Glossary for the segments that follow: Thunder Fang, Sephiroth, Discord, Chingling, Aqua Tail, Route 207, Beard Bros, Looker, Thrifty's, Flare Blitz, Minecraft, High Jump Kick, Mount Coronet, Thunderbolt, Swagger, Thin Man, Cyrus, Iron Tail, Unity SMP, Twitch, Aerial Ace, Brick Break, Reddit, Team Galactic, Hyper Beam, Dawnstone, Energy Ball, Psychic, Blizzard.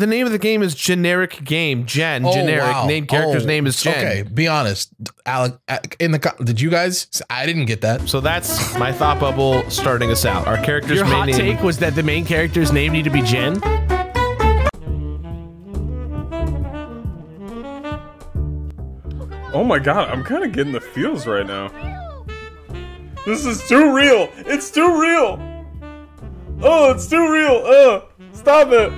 The name of the game is Generic Game. Gen, oh, generic. Wow. Name character's name is Gen. Okay, be honest. Alec, in the did you guys? I didn't get that. So that's my thought bubble starting us out. Our character's Your main hot name. Take was that the main character's name needed to be Gen? Oh my god, I'm kind of getting the feels right now. This is too real. It's too real. Oh, it's too real. Stop it.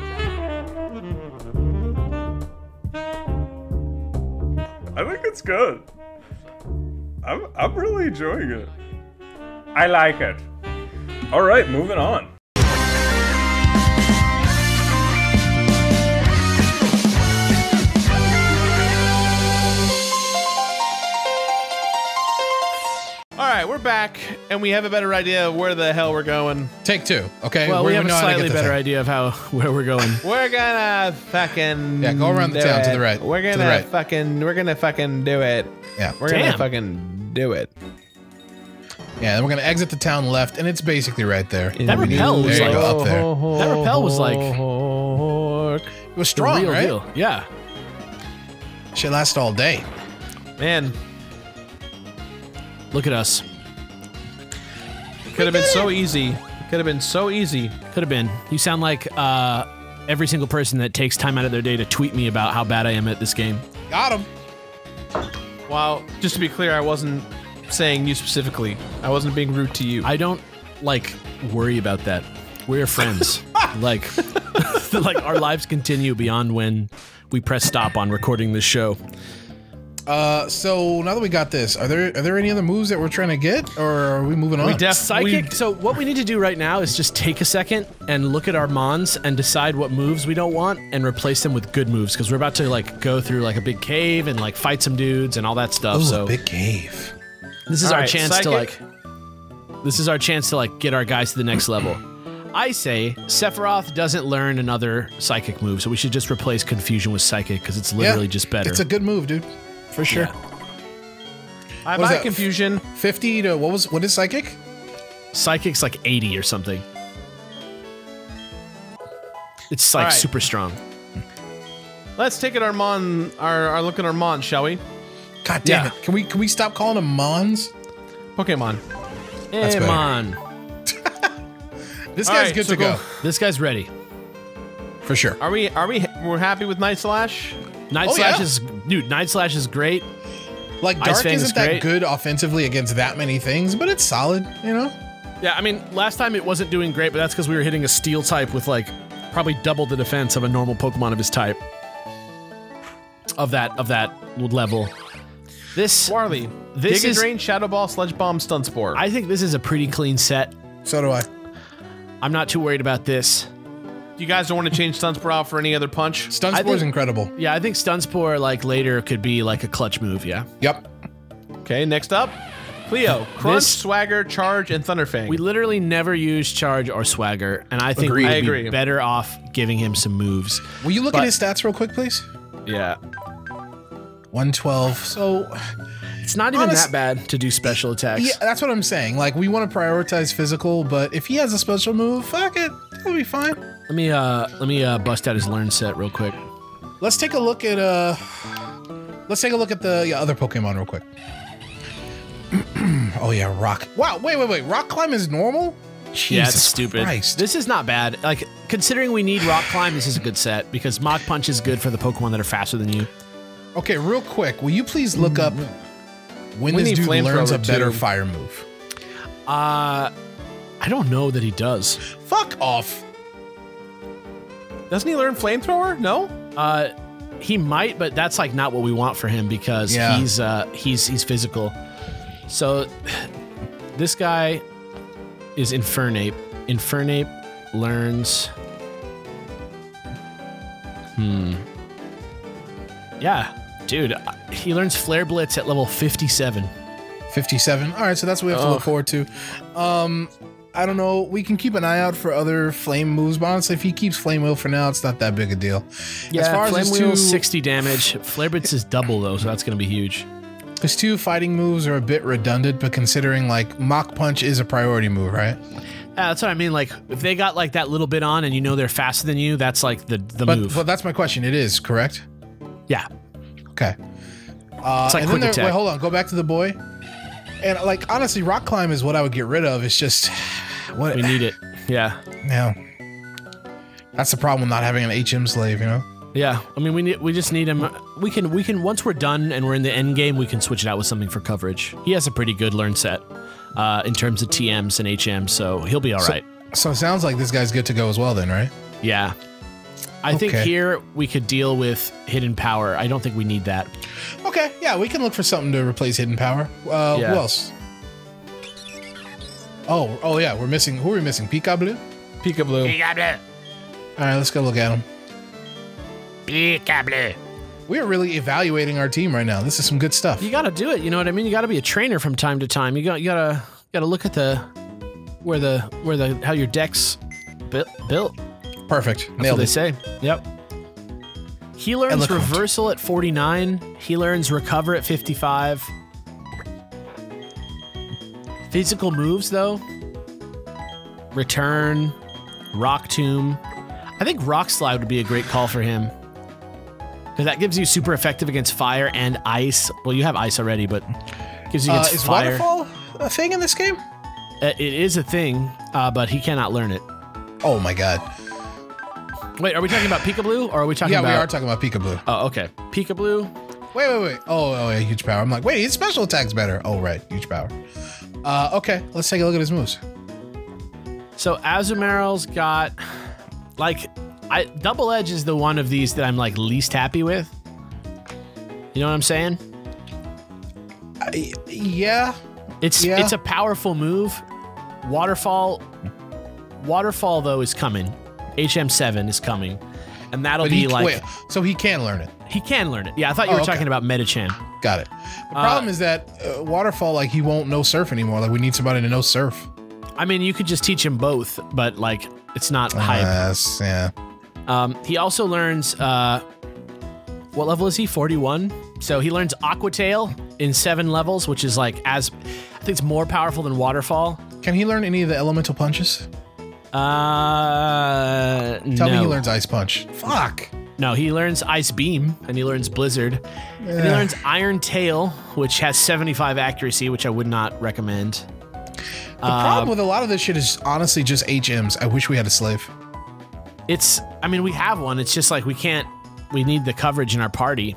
I think it's good. I'm really enjoying it. I like it. All right, moving on. All right, we're back, and we have a better idea of where the hell we're going. Take two, okay? Well, we have a slightly better idea of where we're going. We're gonna fucking yeah, go around the town to the right. We're gonna fucking, do it. Yeah, we're gonna fucking do it. Yeah, then we're gonna exit the town left, and it's basically right there. That rappel was like up there. That rappel was like it was strong, right? Yeah. Shit lasted all day, man. Look at us. Could have been so easy. Could have been so easy. Could have been. You sound like every single person that takes time out of their day to tweet me about how bad I am at this game. Got him. Well, just to be clear, I wasn't saying you specifically. I wasn't being rude to you. I don't, like, worry about that. We're friends. Like, like, our lives continue beyond when we press stop on recording this show. So now that we got this, are there any other moves that we're trying to get, or are we moving on? Psychic. So what we need to do right now is just take a second and look at our mons and decide what moves we don't want and replace them with good moves, because we're about to like go through like a big cave and like fight some dudes and all that stuff. Ooh, so a big cave. This is our chance to like. This is our chance to like get our guys to the next level. I say Sephiroth doesn't learn another psychic move, so we should just replace Confusion with Psychic because it's literally just better. It's a good move, dude. For sure. Yeah. I buy Confusion. 50 to what is Psychic? Psychic's like 80 or something. It's like super strong. Let's take it our look at our mons, shall we? God damn it. Can we stop calling them mons? Pokemon. Hey, mon. This guy's good to go. This guy's ready. For sure. We're happy with Night Slash? Night Slash is great. Like, Dark isn't that good offensively against that many things, but it's solid, you know? Yeah, I mean, last time it wasn't doing great, but that's because we were hitting a steel type with, like, probably double the defense of a normal Pokemon of his type. Of that level. This... Warly. This Dig, Drain, Shadow Ball, Sludge Bomb, Stun Spore. I think this is a pretty clean set. So do I. I'm not too worried about this. You guys don't want to change Stun Spore out for any other punch? Stun Spore is incredible. Yeah, I think Stun Spore, like, later could be, like, a clutch move, yeah? Yep. Okay, next up, Cleo. Crunch, Swagger, Charge, and Thunder Fang. We literally never use Charge or Swagger, and I think we'd be better off giving him some moves. Will you look at his stats real quick, please? Yeah. 112, so... It's not even that bad to do special attacks. Yeah, that's what I'm saying. Like, we want to prioritize physical, but if he has a special move, fuck it, it'll be fine. Let me bust out his learn set real quick. Let's take a look at the other Pokemon real quick. Oh yeah, Rock. Wow, wait. Rock Climb is normal? Jesus it's stupid. Christ. This is not bad. Like, considering we need Rock Climb, this is a good set because Mach Punch is good for the Pokemon that are faster than you. Okay, real quick, will you please look up when this dude learns a better fire move? I don't know that he does. Fuck off. Doesn't he learn flamethrower? No. He might, but that's like not what we want for him because he's physical. So this guy is Infernape. Infernape learns. Yeah, dude, he learns Flare Blitz at level 57. 57. All right, so that's what we have to look forward to. I don't know. We can keep an eye out for other flame moves, but honestly, if he keeps Flame Wheel for now, it's not that big a deal. Yeah, as far Flame Wheel 60 damage. Flare Blitz is double, though, so that's going to be huge. His two fighting moves are a bit redundant, but considering, like, Mach Punch is a priority move, right? That's what I mean. Like, if they got like that little bit on, and you know they're faster than you, that's like the move. Well, that's my question. It is correct. Yeah. Okay. It's like quick attack. Wait, hold on. Go back to the boy. And like honestly, Rock Climb is what I would get rid of. It's just what we need it. Yeah. Yeah. That's the problem with not having an HM slave, you know. Yeah, I mean, we just need him. We can once we're done and we're in the end game, we can switch it out with something for coverage. He has a pretty good learn set in terms of TMs and HMs, so he'll be all right. So it sounds like this guy's good to go as well, then, right? Yeah, I think here we could deal with hidden power. I don't think we need that. Okay, yeah, we can look for something to replace hidden power. Who else? Oh yeah, we're missing. Who are we missing? Pikablu. Pikablu. Pikablu. All right, let's go look at him. Pikablu. We are really evaluating our team right now. This is some good stuff. You got to do it. You know what I mean? You got to be a trainer from time to time. You gotta look at how your deck's built. Perfect. That's what they say. Yep. He learns reversal at 49. He learns recover at 55. Physical moves though. Return, Rock Tomb. I think Rock Slide would be a great call for him. Because that gives you super effective against fire and ice. Well, you have ice already, but gives you against fire. Is Waterfall a thing in this game? It is a thing, but he cannot learn it. Oh my god. Wait, are we talking about Pikablu, or are we talking about... Yeah, we are talking about Pikablu. Oh, okay. Pikablu. Wait. Oh, yeah, huge power. I'm like, wait, his special attack's better. Oh, right, huge power. Okay, let's take a look at his moves. So, Azumarill's got... Like, Double Edge is the one of these that I'm like least happy with. You know what I'm saying? Yeah. It's a powerful move. Waterfall though is coming. HM7 is coming, and that'll be like. Wait, so he can learn it. He can learn it. Yeah, I thought you were talking about Medicham. Got it. The problem is that Waterfall, like, he won't no surf anymore. Like, we need somebody to no surf. I mean, you could just teach him both, but like. It's not hype. Yeah. He also learns, what level is he? 41. So he learns Aqua Tail in 7 levels, which is like I think it's more powerful than Waterfall. Can he learn any of the elemental punches? Tell me he learns Ice Punch. Fuck. No, he learns Ice Beam, and he learns Blizzard. Yeah. And he learns Iron Tail, which has 75 accuracy, which I would not recommend. The problem with a lot of this shit is honestly just HMs. I wish we had a slave. I mean, we have one. It's just like we need the coverage in our party.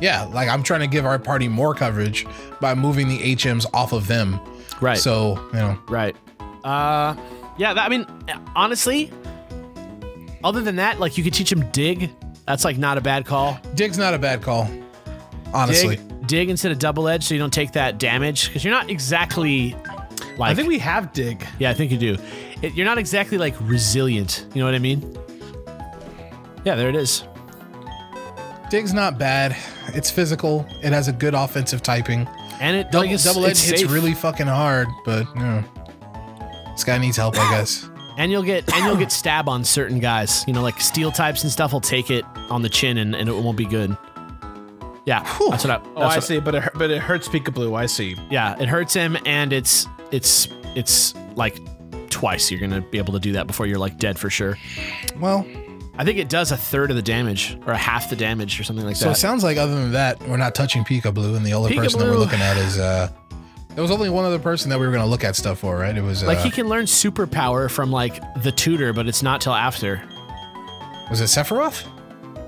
Yeah, like I'm trying to give our party more coverage by moving the HMs off of them. Right. So, you know. Right. Yeah, I mean, honestly, other than that, like you could teach him Dig. That's like not a bad call. Dig's not a bad call, honestly. Dig instead of Double Edge so you don't take that damage. Because you're not exactly... Like, I think we have Dig. Yeah, I think you do. You're not exactly, like, resilient. You know what I mean? Yeah, there it is. Dig's not bad. It's physical. It has a good offensive typing. And it Double Edge hits really fucking hard, but, you know. This guy needs help, I guess. And you'll get stab on certain guys. You know, like, steel types and stuff will take it on the chin, and it won't be good. Yeah, whew. That's what I see, but it hurts Pikablu, I see. Yeah, it hurts him, and it's like twice you're gonna be able to do that before you're like dead for sure. Well, I think it does a third of the damage or half the damage or something like that. So it sounds like other than that, we're not touching Pikablu, and the only person that we're looking at is there was only one other person that we were gonna look at stuff for, right? It was like he can learn superpower from like the tutor, but it's not till after. Was it Sephiroth?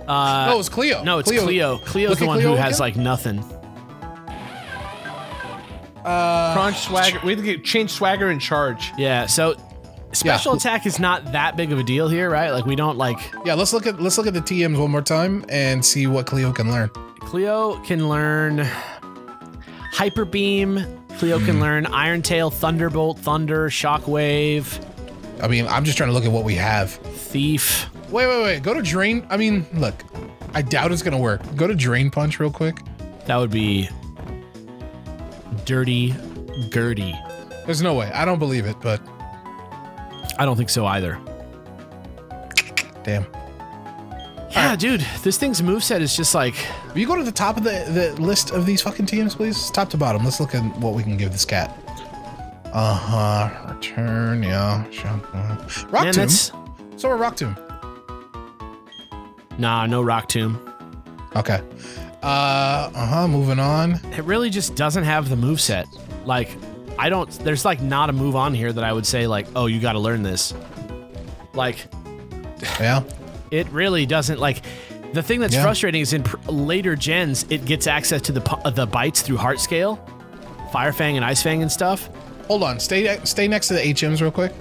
No, it was Cleo. No, it's Cleo. Cleo's the one who has, like, nothing. Crunch, Swagger. We have to change Swagger and Charge. Yeah, so special attack is not that big of a deal here, right? Like, we don't, like... Yeah, let's look at the TMs one more time and see what Cleo can learn. Cleo can learn Hyper Beam. Cleo can learn Iron Tail, Thunderbolt, Thunder, Shockwave. I mean, I'm just trying to look at what we have. Thief... Wait. Go to Drain. I mean, look, I doubt it's going to work. Go to Drain Punch real quick. That would be Dirty Gertie. There's no way. I don't believe it, but. I don't think so either. Damn. Yeah, right. Dude, this thing's moveset is just like. Will you go to the top of the list of these fucking TMs, please? Top to bottom. Let's look at what we can give this cat. Return, yeah. Shotgun. Rock Tomb. That's... So we're Rock Tomb. Nah, no Rock Tomb. Okay. Moving on. It really just doesn't have the moveset. Like, I don't... There's, like, not a move on here that I would say, like, oh, you gotta learn this. Like... Yeah. It really doesn't, like... The thing that's frustrating is in later gens, it gets access to the bites through Heart Scale, Fire Fang and Ice Fang and stuff. Hold on, stay next to the HMs real quick.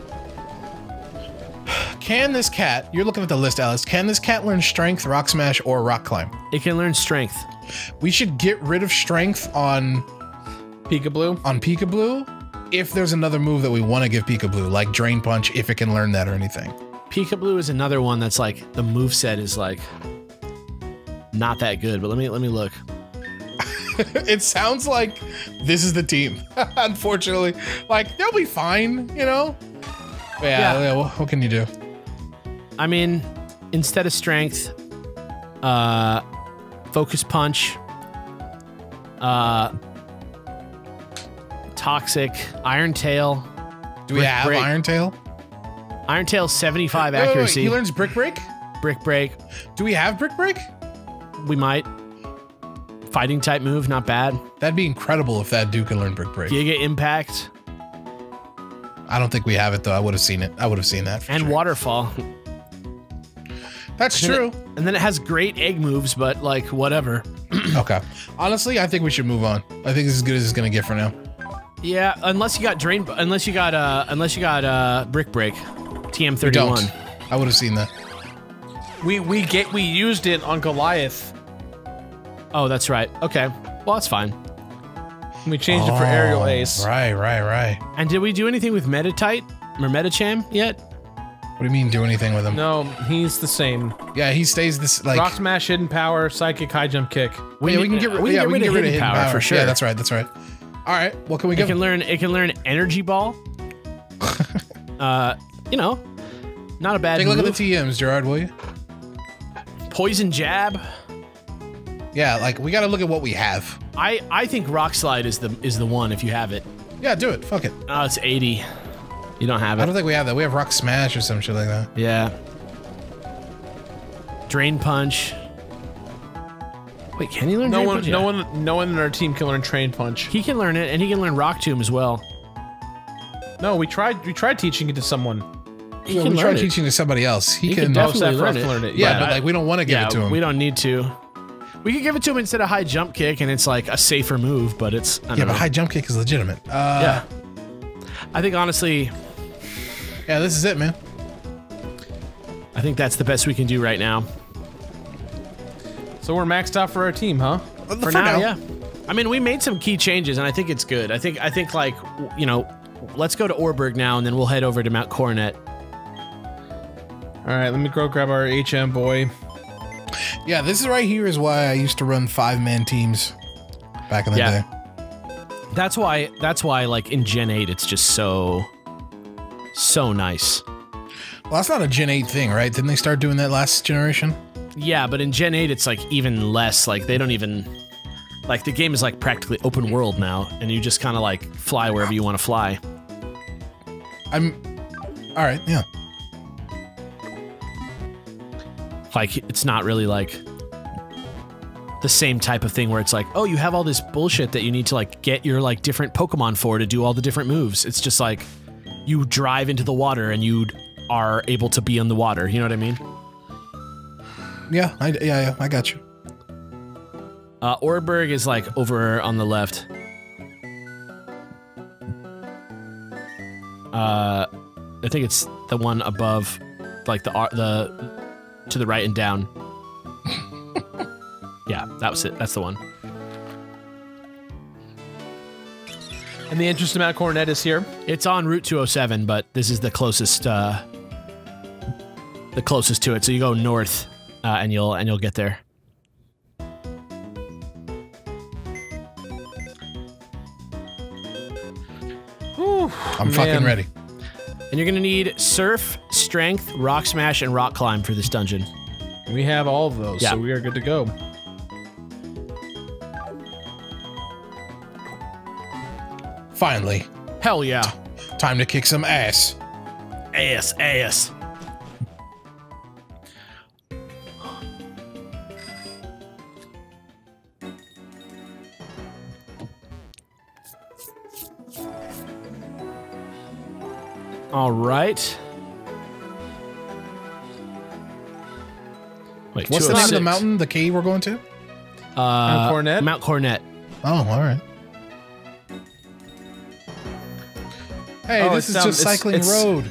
Can this cat? You're looking at the list, Alice. Can this cat learn Strength, Rock Smash, or Rock Climb? It can learn Strength. We should get rid of Strength on Pikablu. On Pikablu, if there's another move that we want to give Pikablu, like Drain Punch, if it can learn that or anything. Pikablu is another one that's like the moveset is like. Not that good, but let me look. It sounds like this is the team. Unfortunately, like they'll be fine, you know. But yeah. What can you do? I mean, instead of Strength, Focus Punch, Toxic, Iron Tail. Do we have Iron Tail? Iron Tail 75 accuracy. He learns Brick Break. Brick Break. Do we have Brick Break? We might. Fighting type move, not bad. That'd be incredible if that dude can learn Brick Break. Giga Impact. I don't think we have it though. I would have seen it. I would have seen that. For and sure. Waterfall. That's true. And then it has great egg moves, but like whatever. Okay. Honestly, I think we should move on. I think this is as good as it's gonna get for now. Yeah, unless you got Brick Break, TM 31. I would have seen that. We used it on Goliath. Oh, that's right. Okay. Well, that's fine. We changed it for Aerial Ace. Right. And did we do anything with Meditite or Medicham yet? What do you mean do anything with him? No, he's the same. Yeah, he stays this like Rock Smash, Hidden Power, Psychic, High Jump Kick. We can get rid of Hidden Power for sure. Yeah, that's right. All right. What can we give? It can learn Energy Ball. You know, not a bad. Take a look at the TMs, Gerard, will you? Poison Jab. Yeah, like we gotta look at what we have. I think Rock Slide is the one if you have it. Yeah, do it. Fuck it. Oh, it's 80. You don't have it. I don't think we have that. We have Rock Smash or some shit like that. Yeah. Drain Punch. Wait, can he learn Drain Punch? No one in our team can learn Drain Punch. He can learn it, and he can learn Rock Tomb as well. No, we tried teaching it to someone. Yeah, we tried teaching it to somebody else. He can definitely learn it. Yeah, but like we don't want to give it to him. We don't need to. We could give it to him instead of High Jump Kick, and it's like a safer move, but it's... I don't know. But High Jump Kick is legitimate. Yeah. I think, honestly... Yeah, this is it, man. I think that's the best we can do right now. So we're maxed out for our team, huh? For now, yeah. I mean, we made some key changes, and I think it's good. I think like, you know, let's go to Oreburgh now, and then we'll head over to Mount Coronet. All right, let me go grab our HM boy. Yeah, this is right here is why I used to run 5-man teams back in the day. That's why like in Gen 8 it's just so nice. Well, that's not a Gen 8 thing, right? Didn't they start doing that last generation? Yeah, but in Gen 8 it's like even less, like they don't even like the game is like practically open world now and you just kind of like fly wherever you want to fly. All right, yeah. Like, it's not really, like, the same type of thing where it's like, oh, you have all this bullshit that you need to, like, get your, like, different Pokemon for to do all the different moves. It's just, like, you drive into the water and you are able to be in the water. You know what I mean? Yeah, I got you. Oreburgh is, like, over on the left. I think it's the one above, like, the to the right and down. Yeah, that was it. That's the one. And the entrance to Mount Coronet is here. It's on Route 207, but this is the closest to it. So you go north, and you'll get there. Whew, I'm fucking ready. And you're gonna need Surf, Strength, Rock Smash, and Rock Climb for this dungeon. We have all of those, so we are good to go. Finally. Hell yeah. Time to kick some ass. Ass, ass. All right. Wait, what's the name of the mountain, the cave we're going to? Mount Coronet? Mount Coronet. Oh, all right. Hey, oh, this is down, just cycling road.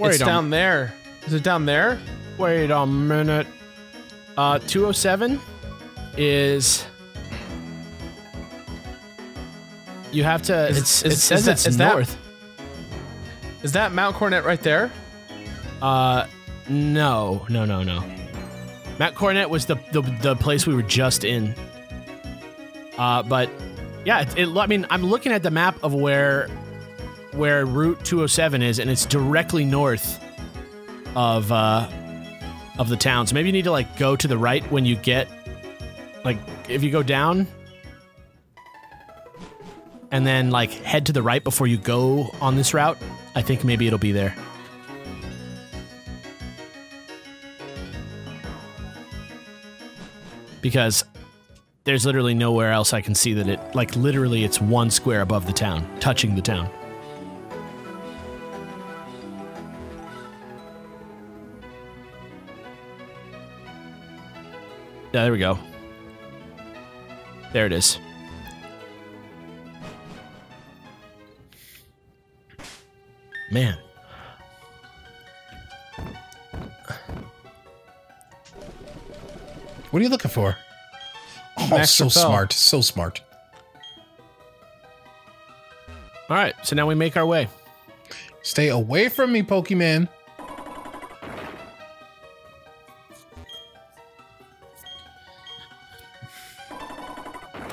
It's down there. Is it down there? Wait a minute. 207 is... You have to... It says it's north. Is that Mount Coronet right there? No. No, no, no. Mount Coronet was the place we were just in. But... Yeah, I mean, I'm looking at the map of where Route 207 is, and it's directly north of the town. So maybe you need to, like, go to the right when you get... Like, if you go down... And then, like, head to the right before you go on this route, I think maybe it'll be there. Because there's literally nowhere else I can see that it... Like, literally, it's one square above the town, touching the town. Yeah, there we go. There it is. Man. What are you looking for? Oh, so smart. So smart. All right, so now we make our way. Stay away from me, Pokemon.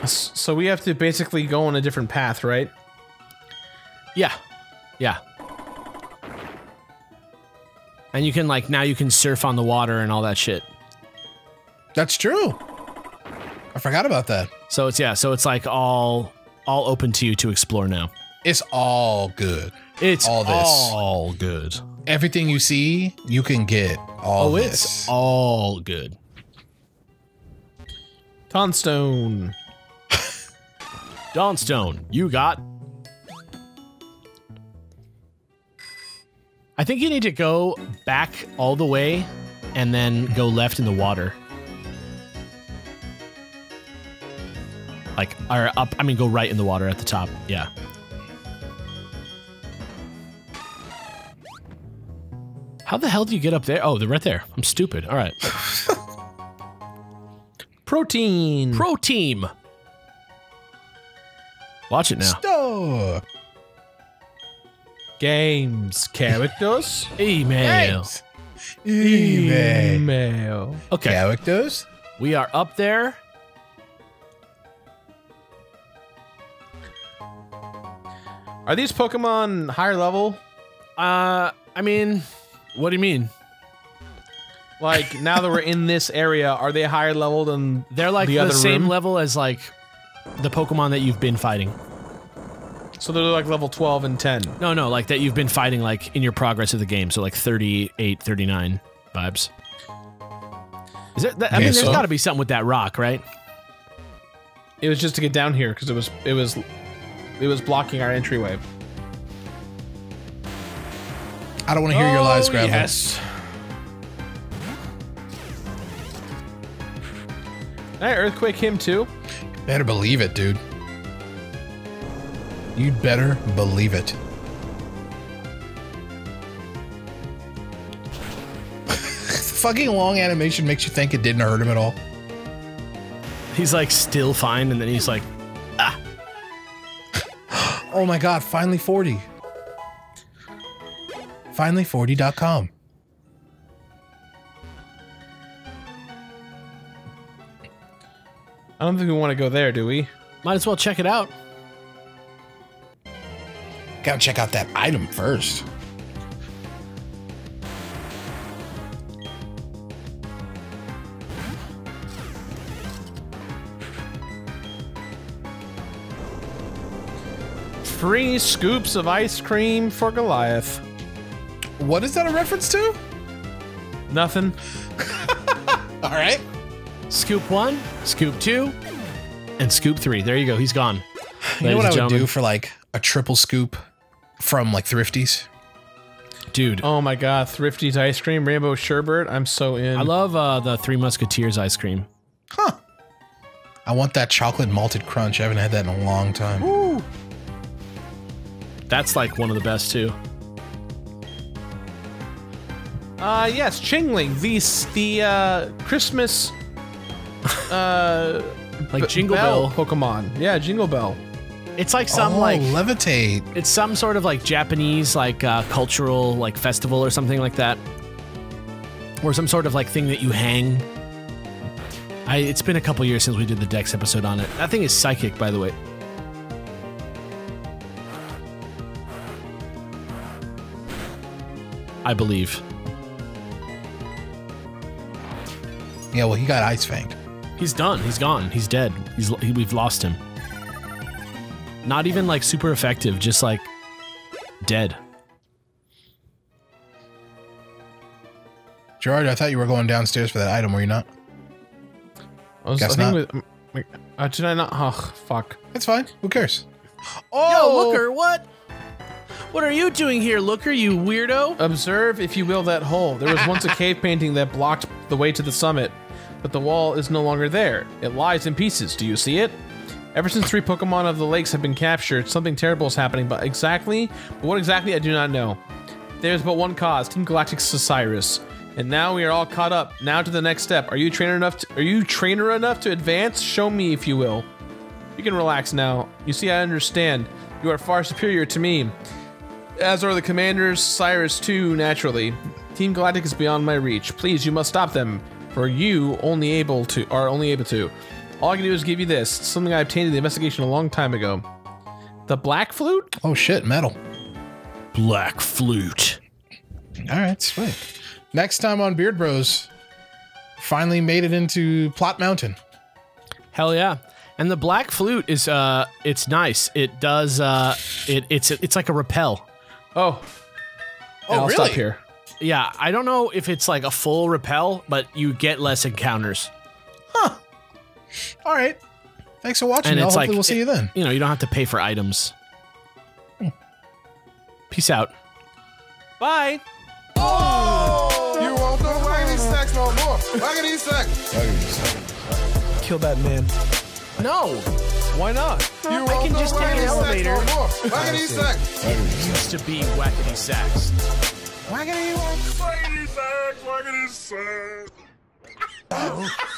So we have to basically go on a different path, right? Yeah. Yeah. And you can, like, now you can surf on the water and all that shit. That's true. I forgot about that. So it's, yeah, so it's like all open to you to explore now. It's all good. It's all this. All good. Everything you see, you can get all this. It's all good. Dawnstone. Dawnstone, you got... I think you need to go back all the way and then go left in the water. Like, or up, I mean, go right in the water at the top, yeah. How the hell do you get up there? Oh, they're right there. I'm stupid, all right. Protein. Protein. Watch it now. Store. Games. Characters. Email. Email. Okay. Characters. We are up there. Are these Pokemon higher level? I mean, what do you mean? Like, now that we're in this area, are they higher level than they're like the same level as, like, the Pokemon that you've been fighting. So they're like level 12 and 10. No, no, like that you've been fighting, like, in your progress of the game. So like 38, 39 vibes. Is it? I mean, there's got to be something with that rock, right? It was just to get down here because it was blocking our entryway. I don't want to hear your lies, Gravel. Yes. Did I earthquake him too? Better believe it, dude. You'd better believe it. Fucking long animation makes you think it didn't hurt him at all. He's like still fine, and then he's like, ah. Oh my god, finally 40. Finally40.com. I don't think we want to go there, do we? Might as well check it out. Gotta check out that item first. Free scoops of ice cream for Goliath. What is that a reference to? Nothing. All right. Scoop 1, scoop 2, and scoop 3. There you go. He's gone. You know what I would do for like a triple scoop from like Thrifty's? Dude. Oh my God. Thrifty's ice cream, rainbow sherbet. I'm so in. I love the Three Musketeers ice cream. Huh. I want that chocolate malted crunch. I haven't had that in a long time. Ooh. That's like one of the best too. Yes, Chingling, the Christmas like Jingle Bell Pokemon. Yeah, Jingle Bell. It's like some like levitate. It's some sort of like Japanese like cultural like festival or something like that. Or some sort of like thing that you hang. It's been a couple years since we did the Dex episode on it. That thing is psychic, by the way. I believe. Yeah, well, he got Ice Fanged. He's done. He's gone. He's dead. We've lost him. Not even like super effective, just like dead. Gerard, I thought you were going downstairs for that item, were you not? Did I not? Oh, fuck. It's fine. Who cares? Oh, yo, Looker, what? What are you doing here, Looker, you weirdo? Observe, if you will, that hole. There was once a cave painting that blocked the way to the summit, but the wall is no longer there. It lies in pieces. Do you see it? Ever since 3 Pokemon of the lakes have been captured, something terrible is happening, but what exactly, I do not know. There's but one cause, Team Galactic's Cyrus. And now we are all caught up. Now to the next step. Are you trainer enough to advance? Show me, if you will. You can relax now. You see, I understand. You are far superior to me. As are the commanders, Cyrus too, naturally. Team Galactic is beyond my reach. Please, you must stop them, for you are only able to. All I can do is give you this, something I obtained in the investigation a long time ago. The Black Flute? Oh shit, metal. Black Flute. Alright, sweet. Next time on Beard Bros, finally made it into Plot Mountain. Hell yeah. And the Black Flute is, it's nice. It does, it's like a repel. Oh, and I'll really? Stop here. Yeah, I don't know if it's like a full repel, but you get less encounters. Huh. All right. Thanks for watching. Hopefully like, we'll see you then. You know, you don't have to pay for items. Peace out. Bye. Oh, you won't know why I can eat snacks no more. Why can I eat snacks? Kill that man. No. Why not? You I can just take an elevator. No Wackety Sacks. It used to be Wackety Sacks. Wackety Sacks. Wackety Sacks. Wackety Sacks.